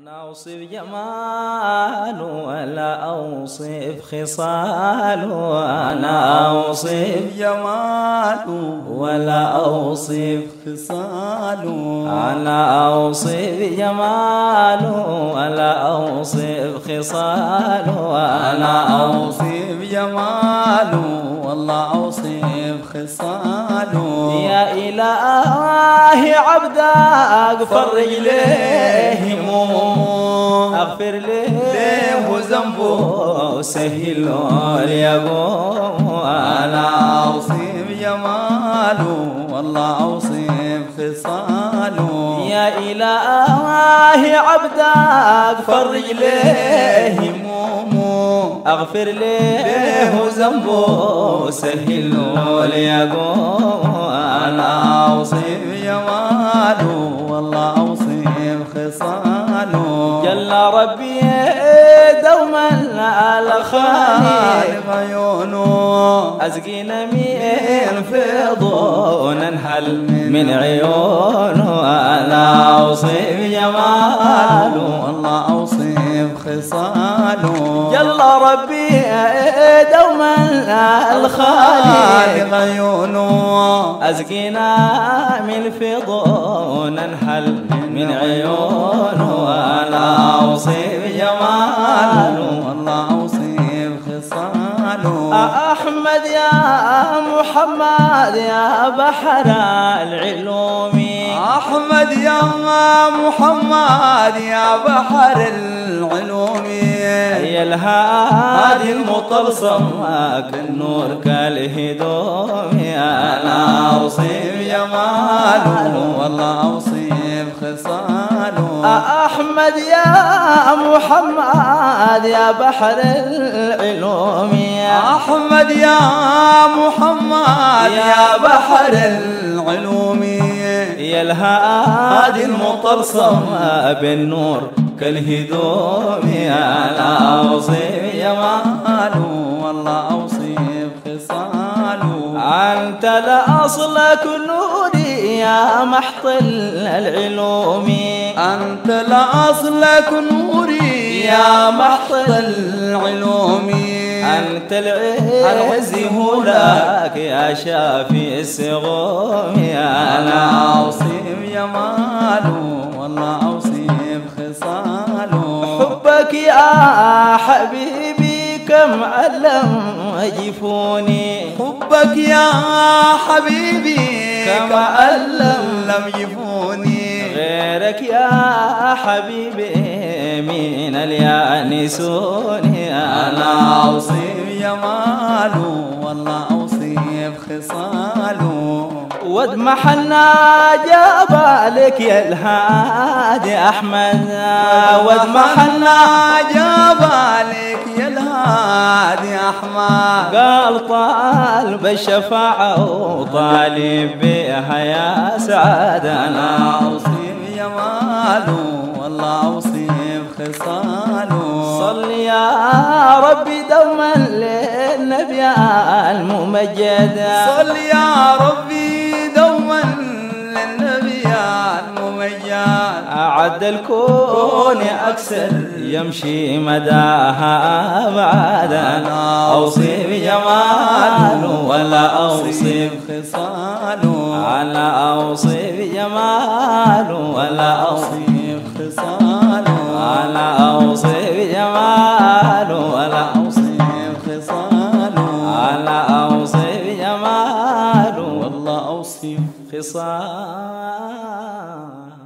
أنا أوصف جماله ولا أوصف خصاله، أنا أوصف جماله ولا أوصف خصاله، أنا أوصف جماله ولا أوصف خصاله، أنا أوصف جماله والله أوصف خصاله. يا إلهي عبدك فرج ليه همومه، اغفر له ذنبه وسهل ليقومه، انا اوصف جماله والله اوصف خصاله. يا الهي عبدك فرج له همومه، اغفر له ذنبه وسهل ليقومه، انا اوصف جماله والله اوصف خصاله. جل ربي دوما على خالق عيونه، أزقينا من فضله وننحل من عيونه، أنا أوصف جماله والله أوصف خصاله. جل ربي دوما على خالق عيونه، أزقينا من فضله وننحل من عيونه، أنا أوصف جماله والله أوصف خصاله. أحمد يا محمد يا بحر العلوم، أحمد يا محمد يا بحر العلوم، يا الهادي المطلسم كالنور كالهدوم، أنا أوصف جماله والله أوصف خصاله. أحمد يا محمد يا بحر العلوم، أحمد يا محمد يا بحر العلوم، يا الهادي المطلسم بالنور كالهدوم، أنا أوصف جماله والله أوصف خصاله. أنت لأصل كنوري يا محطل العلوم، أنت لأصلك نوري يا محطل العلوم، أنت العز هناك يا شافي السقوم، أنا أوصف جماله والله أوصف خصاله. حبك يا حبيبي كم علم وجفوني، حبك يا حبيبي كما ألم لم يفوني، غيرك يا حبيبي من اليانسوني، أنا أوصف جماله والله أوصف خصاله. وادمحنا جبالك يا الهادي أحمد، وادمحنا جبالك يا الهادي أحمد، قال طالب الشفاعة وطالب بها يا سعد، أنا أوصف جماله والله أوصف خصاله. صل يا ربي دوما للنبي الممجد، صل يا ربي أعد الكون أكثر يمشي مداها أبعد، أنا أوصف جماله ولا أوصف خصاله، أنا أوصف جماله ولا أوصف خصاله، أنا أوصف جماله ولا أوصف خصاله، أنا أوصف جماله والله أوصف خصاله.